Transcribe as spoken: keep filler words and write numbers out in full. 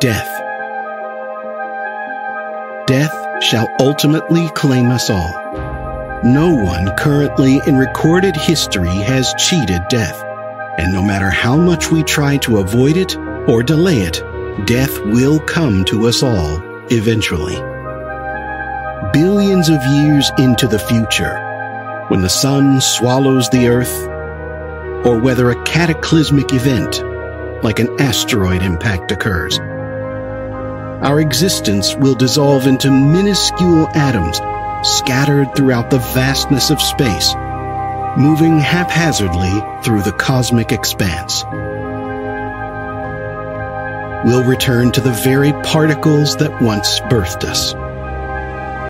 death. Death shall ultimately claim us all. No one currently in recorded history has cheated death, and no matter how much we try to avoid it or delay it, death will come to us all eventually. Billions of years into the future, when the sun swallows the earth, or whether a cataclysmic event, like an asteroid impact, occurs, our existence will dissolve into minuscule atoms scattered throughout the vastness of space, moving haphazardly through the cosmic expanse. We'll return to the very particles that once birthed us.